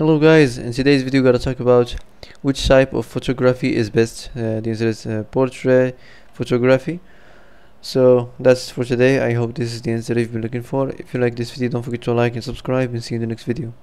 Hello guys, in today's video we're gonna talk about which type of photography is best. The answer is portrait photography. So that's for today. I hope this is the answer you've been looking for. If you like this video, don't forget to like and subscribe, and see you in the next video.